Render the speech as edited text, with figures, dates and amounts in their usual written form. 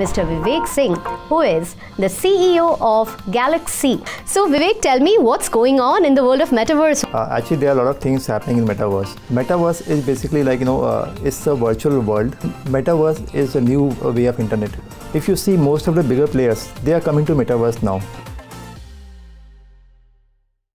Mr. Vivek Singh, who is the CEO of Galaxy. So Vivek, tell me what's going on in the world of Metaverse? Actually, there are a lot of things happening in Metaverse. Metaverse is basically like, it's a virtual world. Metaverse is a new way of internet. If you see most of the bigger players, they are coming to Metaverse now.